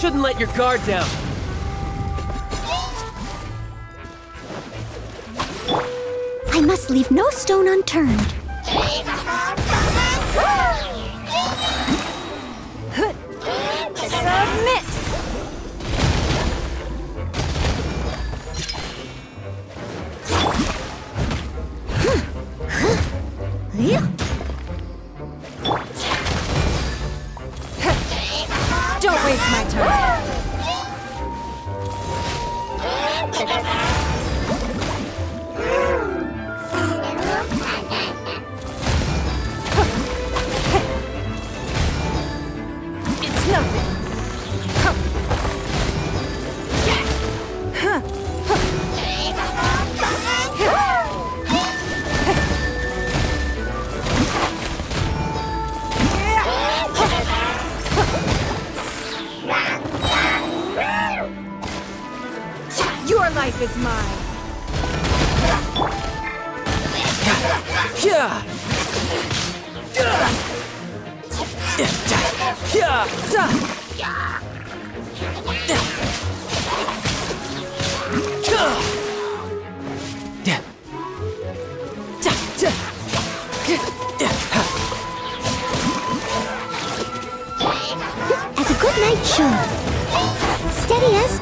Shouldn't let your guard down. I must leave no stone unturned. Submit! Don't waste my turn. It's nothing. Life is mine. As a good night show. Steady as.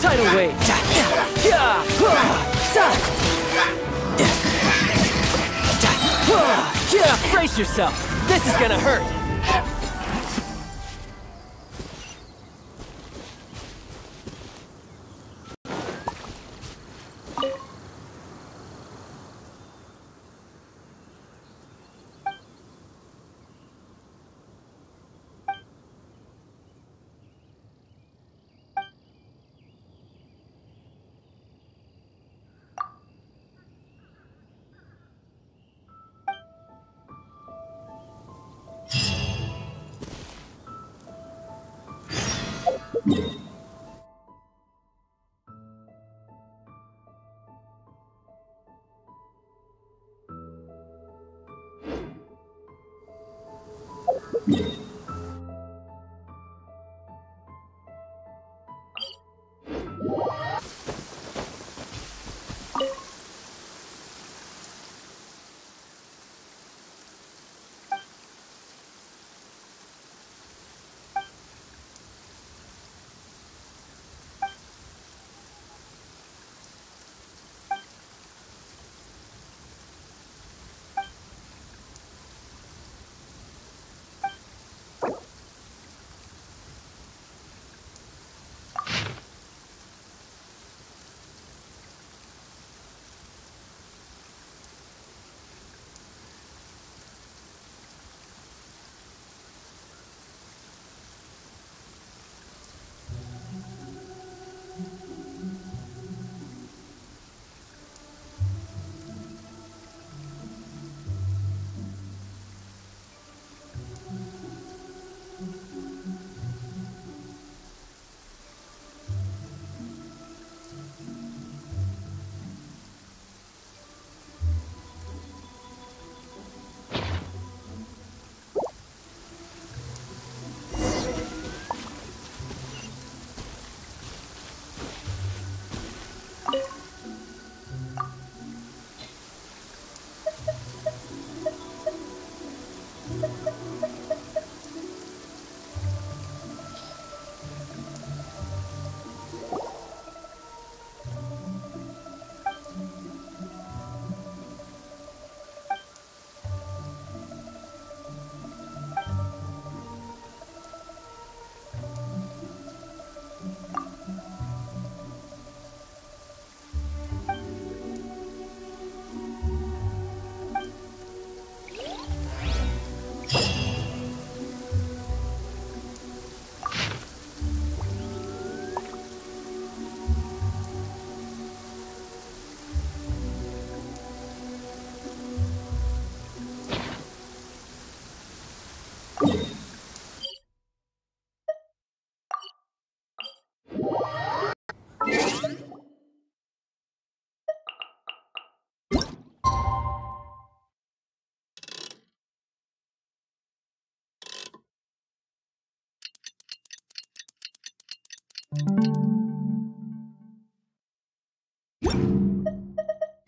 Tidal wave. Brace yourself. This is gonna hurt.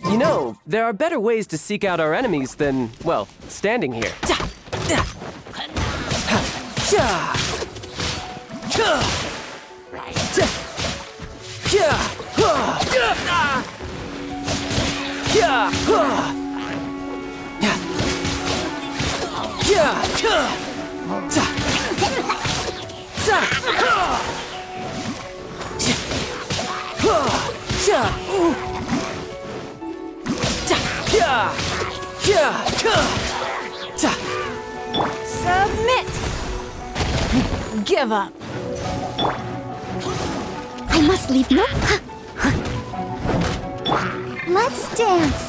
You know, there are better ways to seek out our enemies than, well, standing here. Submit! Give up. I must leave no... Let's dance.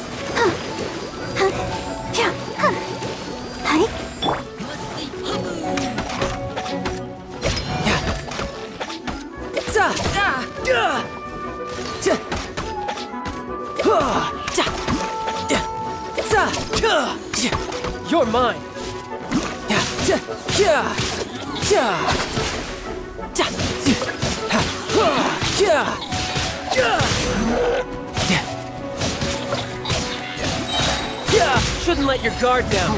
You're mine. Shouldn't let your guard down.